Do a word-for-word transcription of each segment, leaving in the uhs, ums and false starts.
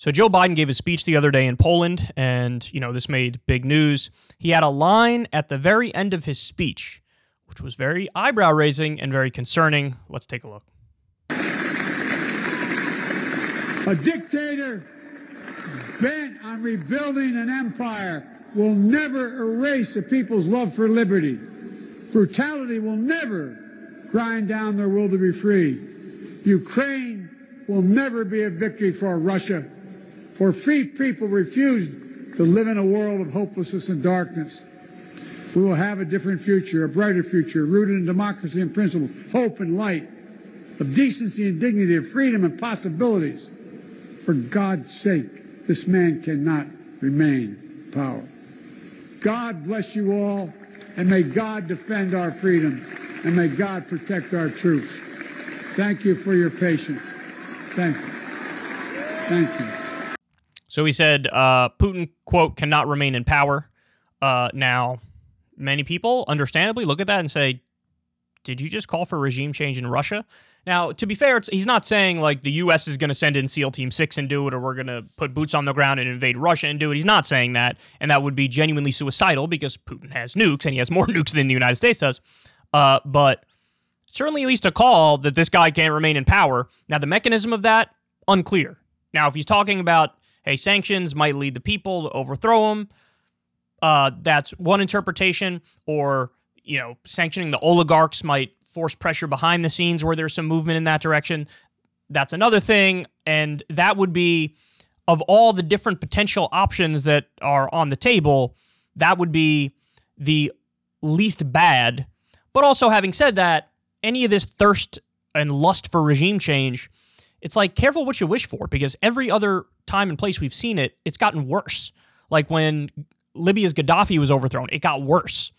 So Joe Biden gave a speech the other day in Poland, and, you know, this made big news. He had a line at the very end of his speech, which was very eyebrow-raising and very concerning. Let's take a look. A dictator bent on rebuilding an empire will never erase a people's love for liberty. Brutality will never grind down their will to be free. Ukraine will never be a victory for Russia. For free people refused to live in a world of hopelessness and darkness. We will have a different future, a brighter future, rooted in democracy and principle, hope and light, of decency and dignity, of freedom and possibilities. For God's sake, this man cannot remain in power. God bless you all, and may God defend our freedom, and may God protect our troops. Thank you for your patience. Thank you. Thank you. So he said, uh, Putin, quote, cannot remain in power. Uh, now, many people, understandably, look at that and say, did you just call for regime change in Russia? Now, to be fair, it's, he's not saying, like, the U S is going to send in SEAL Team six and do it, or we're going to put boots on the ground and invade Russia and do it. He's not saying that, and that would be genuinely suicidal because Putin has nukes, and he has more nukes than the United States does. Uh, but certainly at least a call that this guy can't remain in power. Now, the mechanism of that, unclear. Now, if he's talking about, hey, sanctions might lead the people to overthrow them. Uh, that's one interpretation. Or, you know, sanctioning the oligarchs might force pressure behind the scenes where there's some movement in that direction. That's another thing. And that would be, of all the different potential options that are on the table, that would be the least bad. But also, having said that, any of this thirst and lust for regime change, it's like, careful what you wish for, because every other time and place we've seen it, it's gotten worse. Like when Libya's Gaddafi was overthrown, it got worse.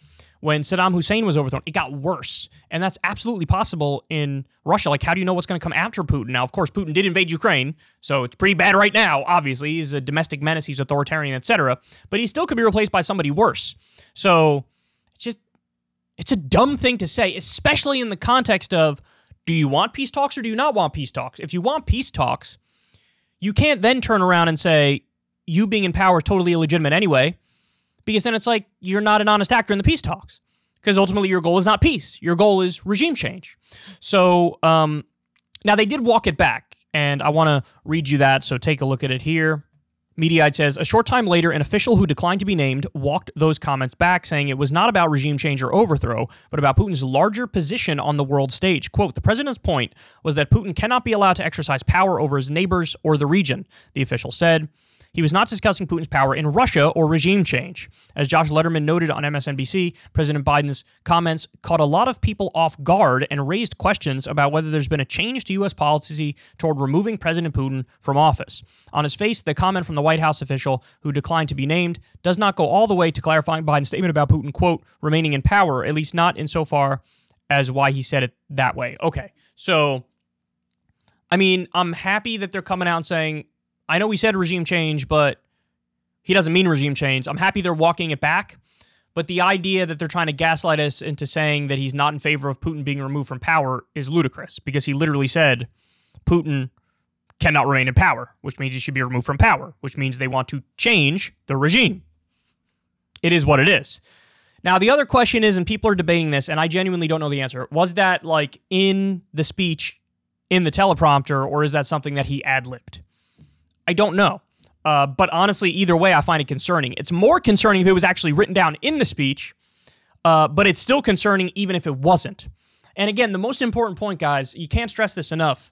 When Saddam Hussein was overthrown, it got worse. And that's absolutely possible in Russia. Like, how do you know what's going to come after Putin? Now, of course, Putin did invade Ukraine, so it's pretty bad right now, obviously. He's a domestic menace, he's authoritarian, et cetera. But he still could be replaced by somebody worse. So it's just, it's a dumb thing to say, especially in the context of, do you want peace talks or do you not want peace talks? If you want peace talks, you can't then turn around and say, you being in power is totally illegitimate anyway, because then it's like, you're not an honest actor in the peace talks, because ultimately your goal is not peace. Your goal is regime change. So um, now they did walk it back, and I want to read you that, so take a look at it here. Mediaite says, a short time later, an official who declined to be named walked those comments back, saying it was not about regime change or overthrow, but about Putin's larger position on the world stage. Quote, the president's point was that Putin cannot be allowed to exercise power over his neighbors or the region, the official said. He was not discussing Putin's power in Russia or regime change. As Josh Letterman noted on M S N B C, President Biden's comments caught a lot of people off guard and raised questions about whether there's been a change to U S policy toward removing President Putin from office. On his face, the comment from the White House official, who declined to be named, does not go all the way to clarifying Biden's statement about Putin, quote, remaining in power, at least not insofar as why he said it that way. Okay, so, I mean, I'm happy that they're coming out and saying, I know we said regime change, but he doesn't mean regime change. I'm happy they're walking it back, but the idea that they're trying to gaslight us into saying that he's not in favor of Putin being removed from power is ludicrous, because he literally said Putin cannot remain in power, which means he should be removed from power, which means they want to change the regime. It is what it is. Now, the other question is, and people are debating this, and I genuinely don't know the answer, was that, like, in the speech, in the teleprompter, or is that something that he ad-libbed? I don't know. Uh, but honestly, either way, I find it concerning. It's more concerning if it was actually written down in the speech, uh, but it's still concerning even if it wasn't. And again, the most important point, guys, you can't stress this enough.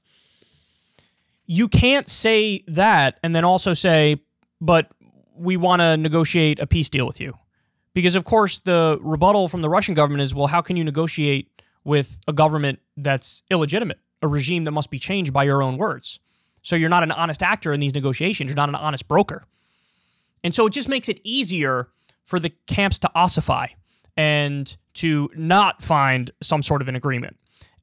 You can't say that and then also say, but we want to negotiate a peace deal with you. Because, of course, the rebuttal from the Russian government is, well, how can you negotiate with a government that's illegitimate, a regime that must be changed by your own words? So you're not an honest actor in these negotiations. You're not an honest broker. And so it just makes it easier for the camps to ossify and to not find some sort of an agreement.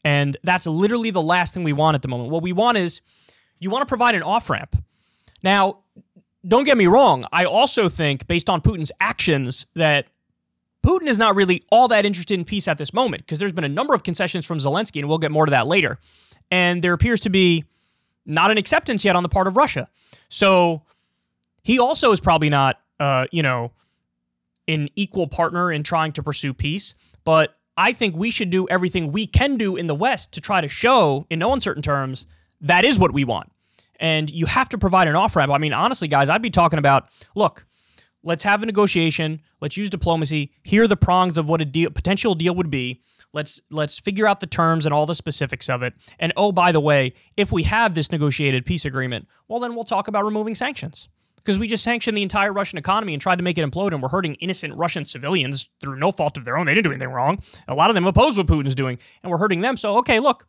And that's literally the last thing we want at the moment. What we want is, you want to provide an off-ramp. Now, don't get me wrong. I also think, based on Putin's actions, that Putin is not really all that interested in peace at this moment, because there's been a number of concessions from Zelensky, and we'll get more to that later. And there appears to be not an acceptance yet on the part of Russia. So he also is probably not, uh, you know, an equal partner in trying to pursue peace. But I think we should do everything we can do in the West to try to show, in no uncertain terms, that is what we want. And you have to provide an off-ramp. I mean, honestly, guys, I'd be talking about, look, let's have a negotiation. Let's use diplomacy. Here are the prongs of what a deal, potential deal would be. Let's let's figure out the terms and all the specifics of it. And oh, by the way, if we have this negotiated peace agreement, well, then we'll talk about removing sanctions. Because we just sanctioned the entire Russian economy and tried to make it implode, and we're hurting innocent Russian civilians through no fault of their own. They didn't do anything wrong. A lot of them oppose what Putin's doing, and we're hurting them. So, okay, look,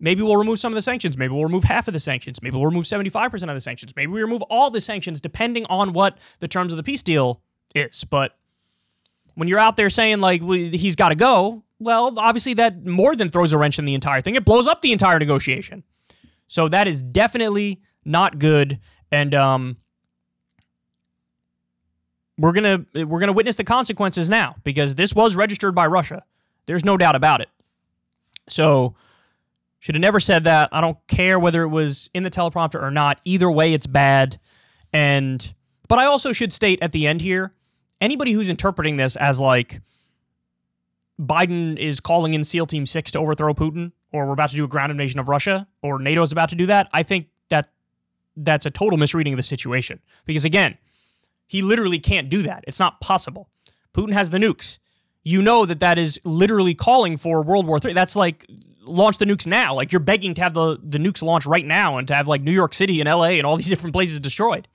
maybe we'll remove some of the sanctions. Maybe we'll remove half of the sanctions. Maybe we'll remove seventy-five percent of the sanctions. Maybe we remove all the sanctions, depending on what the terms of the peace deal is. But when you're out there saying, like, he's got to go, well, obviously that more than throws a wrench in the entire thing. It blows up the entire negotiation. So that is definitely not good. And um, we're going to we're going to witness the consequences now, because this was registered by Russia. There's no doubt about it. So should have never said that. I don't care whether it was in the teleprompter or not. Either way, it's bad. And but I also should state at the end here, anybody who's interpreting this as like Biden is calling in SEAL Team six to overthrow Putin, or we're about to do a ground invasion of Russia, or NATO is about to do that, I think that that's a total misreading of the situation. Because again, he literally can't do that. It's not possible. Putin has the nukes. You know that that is literally calling for World War Three. That's like, launch the nukes now. Like, you're begging to have the, the nukes launched right now and to have, like, New York City and L A and all these different places destroyed.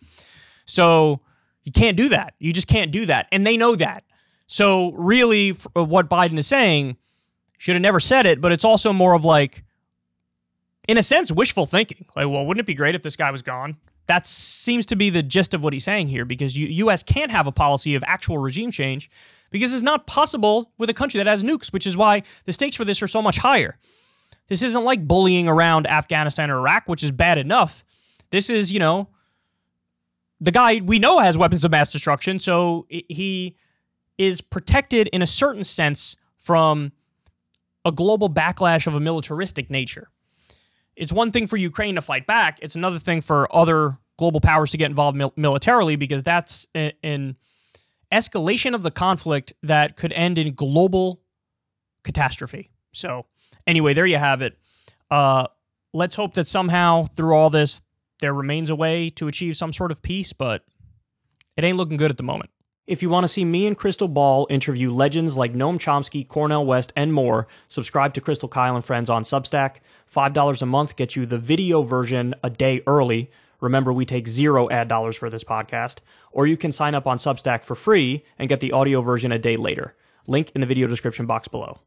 So you can't do that. You just can't do that. And they know that. So really, what Biden is saying, should have never said it, but it's also more of, like, in a sense, wishful thinking. Like, well, wouldn't it be great if this guy was gone? That seems to be the gist of what he's saying here, because the U S can't have a policy of actual regime change, because it's not possible with a country that has nukes, which is why the stakes for this are so much higher. This isn't like bullying around Afghanistan or Iraq, which is bad enough. This is, you know, the guy we know has weapons of mass destruction, so he is protected in a certain sense from a global backlash of a militaristic nature. It's one thing for Ukraine to fight back. It's another thing for other global powers to get involved mil- militarily, because that's an escalation of the conflict that could end in global catastrophe. So anyway, there you have it. Uh, let's hope that somehow through all this, there remains a way to achieve some sort of peace, but it ain't looking good at the moment. If you want to see me and Krystal Ball interview legends like Noam Chomsky, Cornel West, and more, subscribe to Krystal Kyle and Friends on Substack. five dollars a month gets you the video version a day early. Remember, we take zero ad dollars for this podcast. Or you can sign up on Substack for free and get the audio version a day later. Link in the video description box below.